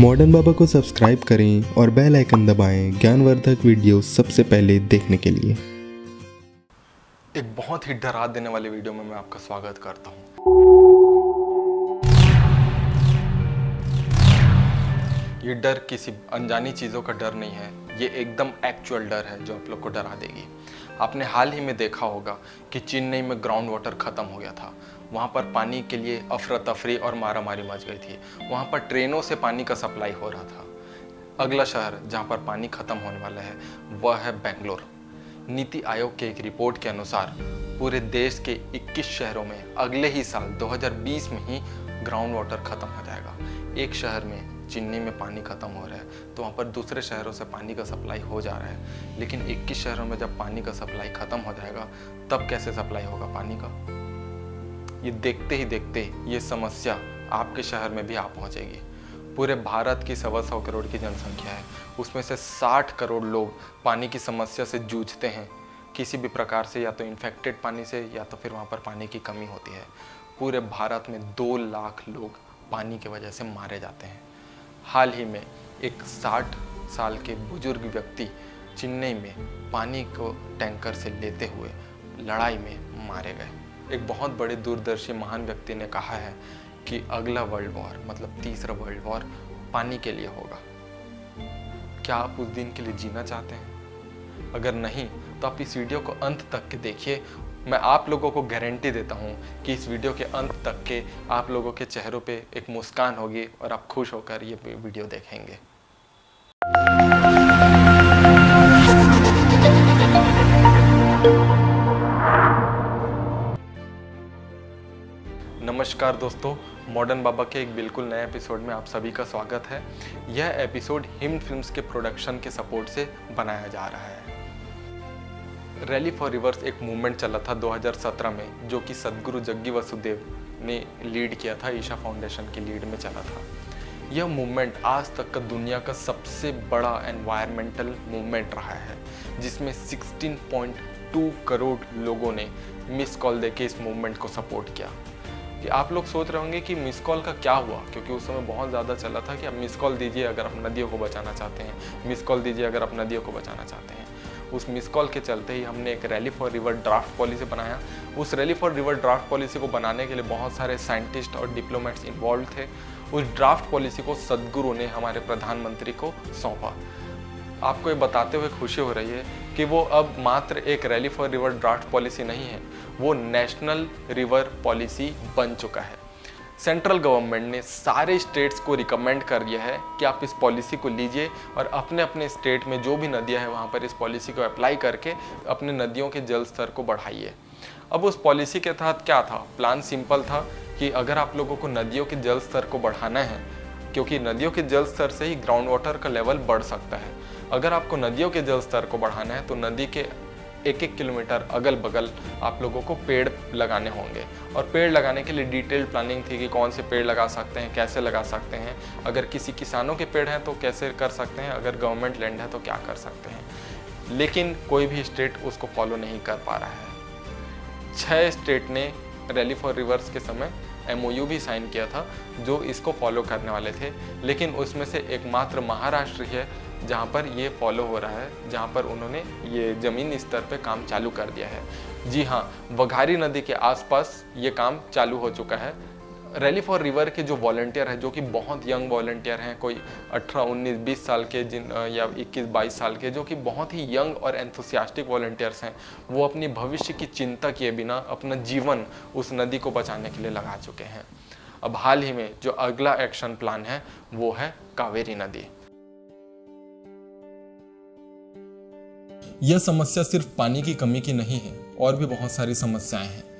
Modern बाबा को subscribe करें और बेल आइकन दबाएं ज्ञानवर्धक वीडियो सबसे पहले देखने के लिए। एक बहुत ही डरा देने वाले वीडियो में मैं आपका स्वागत करता हूँ। ये डर किसी अनजानी चीज़ों का डर नहीं है, ये एकदम एक्चुअल डर है जो आप लोग को डरा देगी। आपने हाल ही में देखा होगा कि चेन्नई में ग्राउंड वाटर ख़त्म हो गया था। वहाँ पर पानी के लिए अफरा तफरी और मारामारी मच गई थी। वहाँ पर ट्रेनों से पानी का सप्लाई हो रहा था। अगला शहर जहाँ पर पानी ख़त्म होने वाला है वह है बेंगलोर। नीति आयोग के एक रिपोर्ट के अनुसार पूरे देश के 21 शहरों में अगले ही साल 2020 में ही ग्राउंड वाटर ख़त्म हो जाएगा। एक शहर में चेन्नई में पानी ख़त्म हो रहा है तो वहाँ पर दूसरे शहरों से पानी का सप्लाई हो जा रहा है, लेकिन 21 शहरों में जब पानी का सप्लाई ख़त्म हो जाएगा तब कैसे सप्लाई होगा पानी का। ये देखते ही देखते ये समस्या आपके शहर में भी आ पहुँचेगी। पूरे भारत की 125 करोड़ की जनसंख्या है, उसमें से 60 करोड़ लोग पानी की समस्या से जूझते हैं किसी भी प्रकार से, या तो इन्फेक्टेड पानी से या तो फिर वहाँ पर पानी की कमी होती है। पूरे भारत में 2 लाख लोग पानी की वजह से मारे जाते हैं। हाल ही में एक 60 साल के बुजुर्ग व्यक्ति चेन्नई में पानी को टैंकर से लेते हुए लड़ाई में मारे गए। एक बहुत बड़े दूरदर्शी महान व्यक्ति ने कहा है कि अगला वर्ल्ड वॉर, मतलब तीसरा वर्ल्ड वॉर, पानी के लिए होगा। क्या आप उस दिन के लिए जीना चाहते हैं? अगर नहीं तो आप इस वीडियो को अंत तक के देखिए। मैं आप लोगों को गारंटी देता हूँ कि इस वीडियो के अंत तक के आप लोगों के चेहरों पे एक मुस्कान होगी और आप खुश होकर ये वीडियो देखेंगे। नमस्कार दोस्तों, मॉडर्न बाबा के एक बिल्कुल नए एपिसोड में आप सभी का स्वागत है। यह एपिसोड हिम फिल्म्स के प्रोडक्शन के सपोर्ट से बनाया जा रहा है। रैली फॉर रिवर्स एक मूवमेंट चला था 2017 में, जो कि सद्गुरु जग्गी वसुदेव ने लीड किया था। ईशा फाउंडेशन की लीड में चला था। यह मूवमेंट आज तक का दुनिया का सबसे बड़ा एनवायरमेंटल मूवमेंट रहा है, जिसमें 16.2 करोड़ लोगों ने मिस कॉल देके इस मूवमेंट को सपोर्ट किया। कि आप लोग सोच रहे होंगे कि मिस कॉल का क्या हुआ, क्योंकि उस समय बहुत ज़्यादा चला था कि आप मिस कॉल दीजिए अगर आप नदियों को बचाना चाहते हैं, मिस कॉल दीजिए अगर आप नदियों को बचाना चाहते हैं। उस मिस कॉल के चलते ही हमने एक rally for river draft policy बनाया। उस rally for river draft policy को बनाने के लिए बहुत सारे साइंटिस्ट और डिप्लोमेट्स इन्वॉल्व थे। उस ड्राफ्ट पॉलिसी को सद्गुरु ने हमारे प्रधानमंत्री को सौंपा। आपको ये बताते हुए खुशी हो रही है कि वो अब मात्र एक rally for river draft policy नहीं है, वो नेशनल रिवर पॉलिसी बन चुका है। सेंट्रल गवर्नमेंट ने सारे स्टेट्स को रिकमेंड कर दिया है कि आप इस पॉलिसी को लीजिए और अपने अपने स्टेट में जो भी नदियां हैं वहां पर इस पॉलिसी को अप्लाई करके अपने नदियों के जल स्तर को बढ़ाइए। अब उस पॉलिसी के तहत क्या था, प्लान सिंपल था कि अगर आप लोगों को नदियों के जल स्तर को बढ़ाना है, क्योंकि नदियों के जल स्तर से ही ग्राउंड वाटर का लेवल बढ़ सकता है। अगर आपको नदियों के जल स्तर को बढ़ाना है तो नदी के 1-1 किलोमीटर अगल बगल आप लोगों को पेड़ लगाने होंगे, और पेड़ लगाने के लिए डिटेल्ड प्लानिंग थी कि कौन से पेड़ लगा सकते हैं, कैसे लगा सकते हैं, अगर किसी किसानों के पेड़ हैं तो कैसे कर सकते हैं, अगर गवर्नमेंट लैंड है तो क्या कर सकते हैं। लेकिन कोई भी स्टेट उसको फॉलो नहीं कर पा रहा है। 6 स्टेट ने रैली फॉर रिवर्स के समय MOU भी साइन किया था जो इसको फॉलो करने वाले थे, लेकिन उसमें से एकमात्र महाराष्ट्र है जहाँ पर ये फॉलो हो रहा है, जहाँ पर उन्होंने ये ज़मीन स्तर पे काम चालू कर दिया है। जी हाँ, बघारी नदी के आसपास ये काम चालू हो चुका है। रैली फॉर रिवर के जो वॉलंटियर हैं, जो कि बहुत यंग वॉलंटियर हैं, कोई 18, 19, 20 साल के या 21, 22 साल के, जो कि बहुत ही यंग और एंथुसियास्टिक वॉलंटियर्स हैं, वो अपने भविष्य की चिंता किए बिना अपना जीवन उस नदी को बचाने के लिए लगा चुके हैं। अब हाल ही में जो अगला एक्शन प्लान है वो है कावेरी नदी। यह समस्या सिर्फ पानी की कमी की नहीं है, और भी बहुत सारी समस्याएं हैं।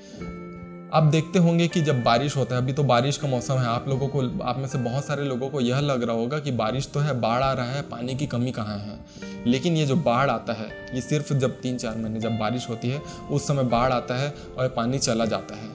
आप देखते होंगे कि जब बारिश होता है, अभी तो बारिश का मौसम है, आप लोगों को, आप में से बहुत सारे लोगों को यह लग रहा होगा कि बारिश तो है, बाढ़ आ रहा है, पानी की कमी कहाँ है। लेकिन ये जो बाढ़ आता है ये सिर्फ जब 3-4 महीने जब बारिश होती है उस समय बाढ़ आता है और पानी चला जाता है,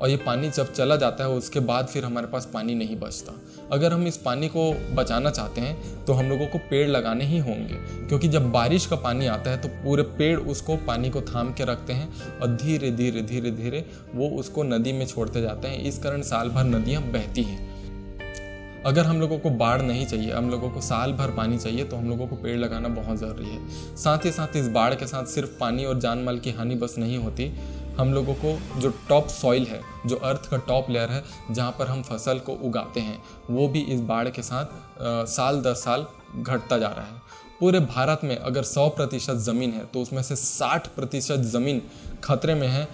और ये पानी जब चला जाता है उसके बाद फिर हमारे पास पानी नहीं बचता। अगर हम इस पानी को बचाना चाहते हैं तो हम लोगों को पेड़ लगाने ही होंगे, क्योंकि जब बारिश का पानी आता है तो पूरे पेड़ उसको पानी को थाम के रखते हैं और धीरे धीरे धीरे धीरे वो उसको नदी में छोड़ते जाते हैं। इस कारण साल भर नदियाँ बहती हैं। अगर हम लोगों को बाढ़ नहीं चाहिए, हम लोगों को साल भर पानी चाहिए, तो हम लोगों को पेड़ लगाना बहुत ज़रूरी है। साथ ही साथ इस बाढ़ के साथ सिर्फ पानी और जान माल की हानि बस नहीं होती, हम लोगों को जो टॉप सॉइल है, जो अर्थ का टॉप लेयर है जहाँ पर हम फसल को उगाते हैं, वो भी इस बाढ़ के साथ साल दर साल घटता जा रहा है। पूरे भारत में अगर 100% ज़मीन है तो उसमें से 60% ज़मीन खतरे में है,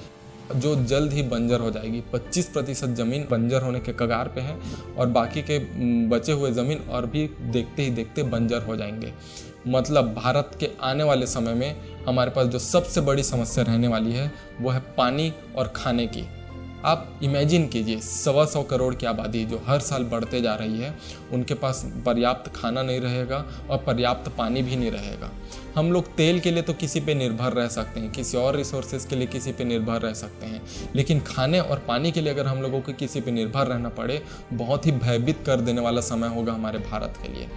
जो जल्द ही बंजर हो जाएगी। 25% ज़मीन बंजर होने के कगार पे है और बाकी के बचे हुए ज़मीन और भी देखते ही देखते बंजर हो जाएंगे। मतलब भारत के आने वाले समय में हमारे पास जो सबसे बड़ी समस्या रहने वाली है वो है पानी और खाने की। आप इमेजिन कीजिए, 125 करोड़ की आबादी जो हर साल बढ़ते जा रही है, उनके पास पर्याप्त खाना नहीं रहेगा और पर्याप्त पानी भी नहीं रहेगा। हम लोग तेल के लिए तो किसी पे निर्भर रह सकते हैं, किसी और रिसोर्सेज के लिए किसी पे निर्भर रह सकते हैं, लेकिन खाने और पानी के लिए अगर हम लोगों को किसी पे निर्भर रहना पड़े, बहुत ही भयभीत कर देने वाला समय होगा हमारे भारत के लिए,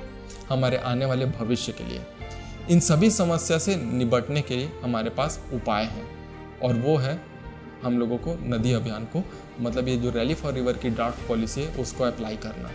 हमारे आने वाले भविष्य के लिए। इन सभी समस्या से निपटने के लिए हमारे पास उपाय हैं, और वो है हम लोगों को नदी अभियान को, मतलब ये जो रैली फॉर रिवर की ड्राफ्ट पॉलिसी है उसको अप्लाई करना।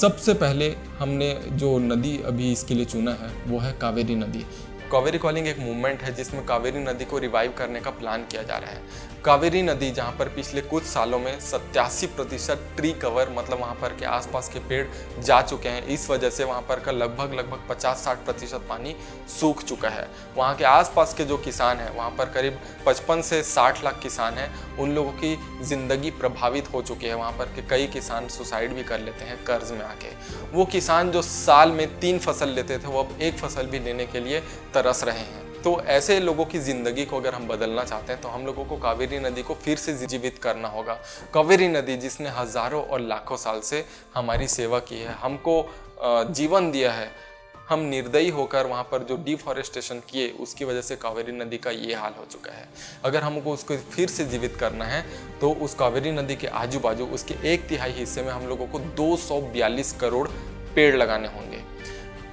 सबसे पहले हमने जो नदी अभी इसके लिए चुना है वो है कावेरी नदी। कावेरी कॉलिंग एक मूवमेंट है जिसमें कावेरी नदी को रिवाइव करने का प्लान किया जा रहा है। कावेरी नदी जहां पर पिछले कुछ सालों में 87% ट्री कवर, मतलब वहां पर के आसपास के पेड़ जा चुके हैं। इस वजह से वहां पर का लगभग 50-60% पानी सूख चुका है। वहां के आसपास के जो किसान हैं, वहां पर करीब 55 से 60 लाख किसान हैं, उन लोगों की ज़िंदगी प्रभावित हो चुकी है। वहाँ पर के कई किसान सुसाइड भी कर लेते हैं कर्ज में आके। वो किसान जो साल में 3 फसल लेते थे, वो अब 1 फसल भी लेने के लिए तरस रहे हैं। तो ऐसे लोगों की ज़िंदगी को अगर हम बदलना चाहते हैं तो हम लोगों को कावेरी नदी को फिर से जीवित करना होगा। कावेरी नदी जिसने हज़ारों और लाखों साल से हमारी सेवा की है, हमको जीवन दिया है, हम निर्दयी होकर वहाँ पर जो डिफॉरेस्टेशन किए उसकी वजह से कावेरी नदी का ये हाल हो चुका है। अगर हमको उसको फिर से जीवित करना है तो उस कावेरी नदी के आजू बाजू उसके 1/3 हिस्से में हम लोगों को 242 करोड़ पेड़ लगाने होंगे।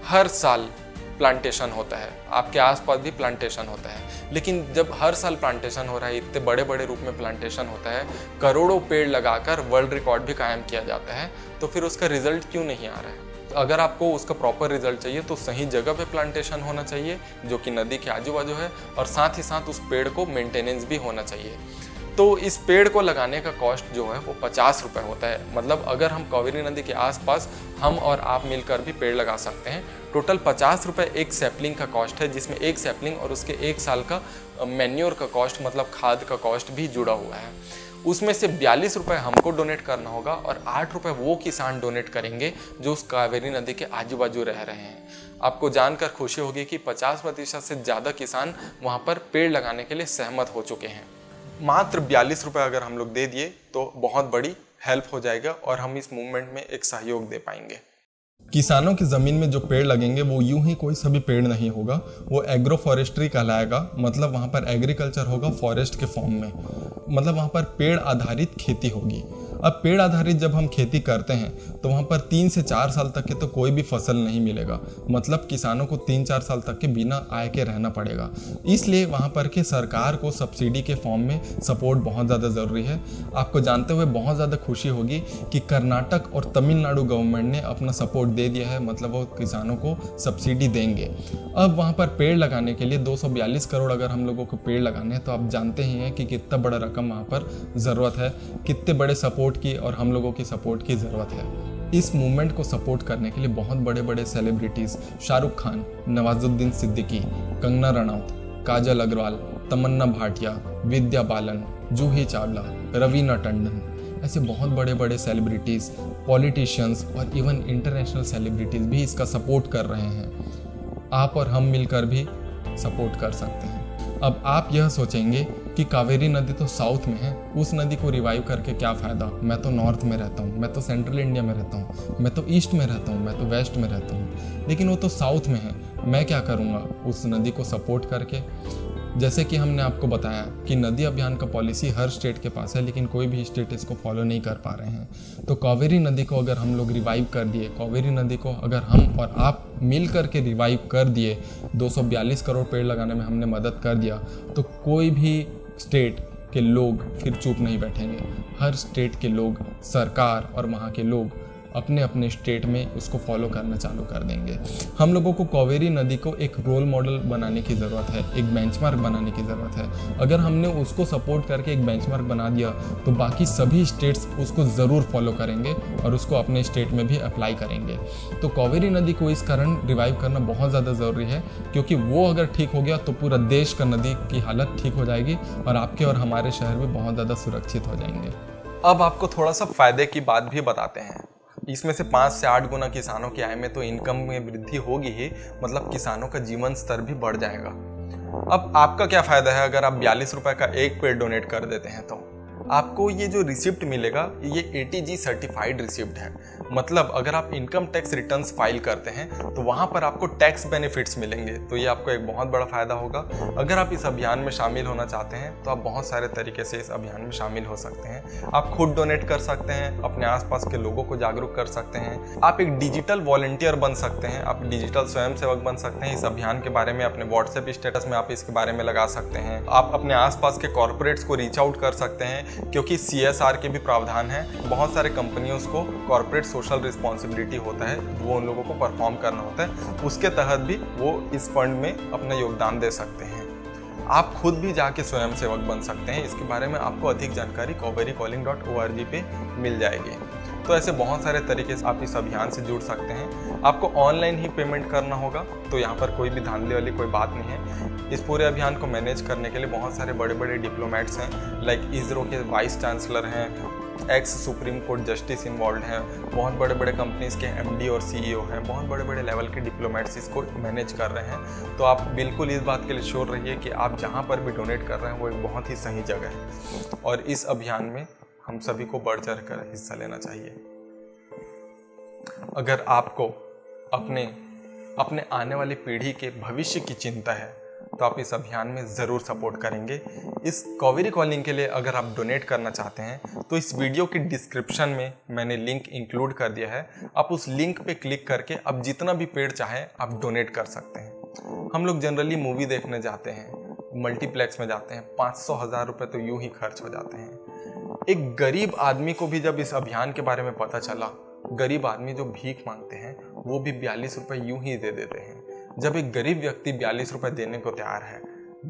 हर साल प्लांटेशन होता है, आपके आसपास भी प्लांटेशन होता है, लेकिन जब हर साल प्लांटेशन हो रहा है, इतने बड़े बड़े रूप में प्लांटेशन होता है, करोड़ों पेड़ लगाकर वर्ल्ड रिकॉर्ड भी कायम किया जाता है, तो फिर उसका रिजल्ट क्यों नहीं आ रहा है? अगर आपको उसका प्रॉपर रिजल्ट चाहिए तो सही जगह पे प्लांटेशन होना चाहिए जो कि नदी के आजू बाजू है, और साथ ही साथ उस पेड़ को मेंटेनेंस भी होना चाहिए। तो इस पेड़ को लगाने का कॉस्ट जो है वो 50 रुपये होता है। मतलब अगर हम कावेरी नदी के आसपास हम और आप मिलकर भी पेड़ लगा सकते हैं। टोटल 50 रुपये एक सैपलिंग का कॉस्ट है, जिसमें एक सैपलिंग और उसके 1 साल का मैन्योर का कॉस्ट, मतलब खाद का कॉस्ट भी जुड़ा हुआ है। उसमें से 42 रुपये हमको डोनेट करना होगा और 8 रुपये वो किसान डोनेट करेंगे जो उस कावेरी नदी के आजू बाजू रह रहे हैं। आपको जानकर खुशी होगी कि 50% से ज़्यादा किसान वहाँ पर पेड़ लगाने के लिए सहमत हो चुके हैं। मात्र 42 रुपये अगर हम लोग दे दिए तो बहुत बड़ी हेल्प हो जाएगा और हम इस मूवमेंट में एक सहयोग दे पाएंगे। किसानों की ज़मीन में जो पेड़ लगेंगे वो यूं ही कोई सभी पेड़ नहीं होगा, वो एग्रो फॉरेस्ट्री कहलाएगा। मतलब वहाँ पर एग्रीकल्चर होगा फॉरेस्ट के फॉर्म में, मतलब वहाँ पर पेड़ आधारित खेती होगी। अब पेड़ आधारित जब हम खेती करते हैं तो वहाँ पर 3 से 4 साल तक के तो कोई भी फसल नहीं मिलेगा। मतलब किसानों को 3-4 साल तक के बिना आय के रहना पड़ेगा। इसलिए वहाँ पर के सरकार को सब्सिडी के फॉर्म में सपोर्ट बहुत ज़्यादा ज़रूरी है। आपको जानते हुए बहुत ज़्यादा खुशी होगी कि कर्नाटक और तमिलनाडु गवर्नमेंट ने अपना सपोर्ट दे दिया है, मतलब वो किसानों को सब्सिडी देंगे। अब वहाँ पर पेड़ लगाने के लिए 242 करोड़ अगर हम लोगों को पेड़ लगाने हैं तो आप जानते ही हैं कि कितना बड़ा रकम वहाँ पर ज़रूरत है, कितने बड़े सपोर्ट की और हम लोगों की सपोर्ट की ज़रूरत है। इस मूवमेंट को सपोर्ट करने के लिए बहुत बड़े बड़े सेलिब्रिटीज़, शाहरुख़ खान, नवाज़ुद्दीन सिद्दीकी, कंगना रनौत, काजल अग्रवाल, तमन्ना भाटिया, विद्या बालन, जूही चावला, रवीना टंडन, ऐसे बहुत बड़े बड़े सेलिब्रिटीज़, पॉलिटिशियंस और इवन इंटरनेशनल सेलिब्रिटीज़ भी इसका सपोर्ट कर रहे हैं। आप और हम मिलकर भी सपोर्ट कर सकते हैं। अब आप यह सोचेंगे कि कावेरी नदी तो साउथ में है, उस नदी को रिवाइव करके क्या फ़ायदा, मैं तो नॉर्थ में रहता हूँ, मैं तो सेंट्रल इंडिया में रहता हूँ, मैं तो ईस्ट में रहता हूँ, मैं तो वेस्ट में रहता हूँ, लेकिन वो तो साउथ में है, मैं क्या करूँगा उस नदी को सपोर्ट करके? जैसे कि हमने आपको बताया कि नदी अभियान का पॉलिसी हर स्टेट के पास है, लेकिन कोई भी स्टेट इसको फॉलो नहीं कर पा रहे हैं। तो कावेरी नदी को अगर हम लोग रिवाइव कर दिए, कावेरी नदी को अगर हम और आप मिल करके रिवाइव कर दिए, 242 करोड़ पेड़ लगाने में हमने मदद कर दिया, तो कोई भी स्टेट के लोग फिर चुप नहीं बैठेंगे। हर स्टेट के लोग, सरकार और वहाँ के लोग अपने अपने स्टेट में उसको फॉलो करना चालू कर देंगे। हम लोगों को कावेरी नदी को एक रोल मॉडल बनाने की ज़रूरत है, एक बेंचमार्क बनाने की ज़रूरत है। अगर हमने उसको सपोर्ट करके एक बेंचमार्क बना दिया तो बाकी सभी स्टेट्स उसको ज़रूर फॉलो करेंगे और उसको अपने स्टेट में भी अप्लाई करेंगे। तो कावेरी नदी को इस कारण रिवाइव करना बहुत ज़्यादा ज़रूरी है, क्योंकि वो अगर ठीक हो गया तो पूरा देश का नदी की हालत ठीक हो जाएगी और आपके और हमारे शहर भी बहुत ज़्यादा सुरक्षित हो जाएंगे। अब आपको थोड़ा सा फ़ायदे की बात भी बताते हैं। इसमें से 5 से 8 गुना किसानों की आय में तो इनकम में वृद्धि होगी ही, मतलब किसानों का जीवन स्तर भी बढ़ जाएगा। अब आपका क्या फ़ायदा है अगर आप 42 रुपये का एक पेड़ डोनेट कर देते हैं तो आपको ये जो रिसिप्ट मिलेगा ये ATG सर्टिफाइड रिसिप्ट है। मतलब अगर आप इनकम टैक्स रिटर्न्स फाइल करते हैं तो वहाँ पर आपको टैक्स बेनिफिट्स मिलेंगे, तो ये आपको एक बहुत बड़ा फ़ायदा होगा। अगर आप इस अभियान में शामिल होना चाहते हैं तो आप बहुत सारे तरीके से इस अभियान में शामिल हो सकते हैं। आप खुद डोनेट कर सकते हैं, अपने आसपास के लोगों को जागरूक कर सकते हैं, आप एक डिजिटल वॉलंटियर बन सकते हैं, आप डिजिटल स्वयंसेवक बन सकते हैं। इस अभियान के बारे में अपने व्हाट्सएप स्टेटस में आप इसके बारे में लगा सकते हैं। आप अपने आसपास के कॉर्पोरेट्स को रीच आउट कर सकते हैं, क्योंकि CSR के भी प्रावधान हैं। बहुत सारे कंपनियों को कॉर्पोरेट सोशल रिस्पॉन्सिबिलिटी होता है, वो उन लोगों को परफॉर्म करना होता है, उसके तहत भी वो इस फंड में अपना योगदान दे सकते हैं। आप खुद भी जाके स्वयंसेवक बन सकते हैं। इसके बारे में आपको अधिक जानकारी cauverycalling.org पे मिल जाएगी। तो ऐसे बहुत सारे तरीके से आप इस अभियान से जुड़ सकते हैं। आपको ऑनलाइन ही पेमेंट करना होगा, तो यहाँ पर कोई भी धांधली वाली कोई बात नहीं है। इस पूरे अभियान को मैनेज करने के लिए बहुत सारे बड़े बड़े डिप्लोमेट्स हैं, लाइक ISRO के वाइस चांसलर हैं, ex supreme court justice involve हैं, बहुत बड़े बड़े कंपनीज़ के MD और CEO हैं, बहुत बड़े बड़े लेवल के डिप्लोमेट्स इसको मैनेज कर रहे हैं। तो आप बिल्कुल इस बात के लिए श्योर रहिए कि आप जहाँ पर भी डोनेट कर रहे हैं वो एक बहुत ही सही जगह है, और इस अभियान में हम सभी को बढ़ चढ़ कर हिस्सा लेना चाहिए। अगर आपको अपने आने वाली पीढ़ी के भविष्य की चिंता है तो आप इस अभियान में ज़रूर सपोर्ट करेंगे। इस कावेरी कॉलिंग के लिए अगर आप डोनेट करना चाहते हैं तो इस वीडियो के डिस्क्रिप्शन में मैंने लिंक इंक्लूड कर दिया है। आप उस लिंक पे क्लिक करके आप जितना भी पेड़ चाहें आप डोनेट कर सकते हैं। हम लोग जनरली मूवी देखने जाते हैं, मल्टीप्लेक्स में जाते हैं, 500,000 रुपये तो यूँ ही खर्च हो जाते हैं। एक गरीब आदमी को भी जब इस अभियान के बारे में पता चला, गरीब आदमी जो भीख मांगते हैं वो भी 42 रुपये यूँ ही दे देते हैं। जब एक गरीब व्यक्ति 42 रुपये देने को तैयार है,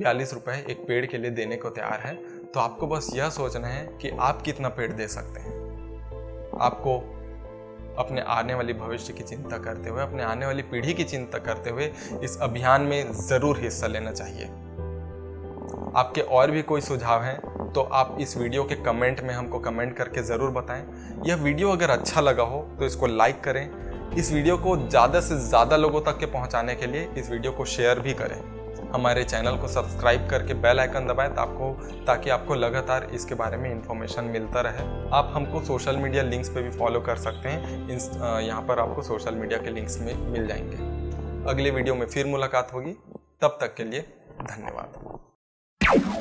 42 रुपये एक पेड़ के लिए देने को तैयार है, तो आपको बस यह सोचना है कि आप कितना पेड़ दे सकते हैं। आपको अपने आने वाले भविष्य की चिंता करते हुए, अपने आने वाली पीढ़ी की चिंता करते हुए इस अभियान में ज़रूर हिस्सा लेना चाहिए। आपके और भी कोई सुझाव हैं तो आप इस वीडियो के कमेंट में हमको कमेंट करके ज़रूर बताएं। यह वीडियो अगर अच्छा लगा हो तो इसको लाइक करें। इस वीडियो को ज़्यादा से ज़्यादा लोगों तक के पहुंचाने के लिए इस वीडियो को शेयर भी करें। हमारे चैनल को सब्सक्राइब करके बेल आइकन दबाएं ताकि आपको लगातार इसके बारे में इन्फॉर्मेशन मिलता रहे। आप हमको सोशल मीडिया लिंक्स पे भी फॉलो कर सकते हैं, यहाँ पर आपको सोशल मीडिया के लिंक्स में मिल जाएंगे। अगले वीडियो में फिर मुलाकात होगी, तब तक के लिए धन्यवाद।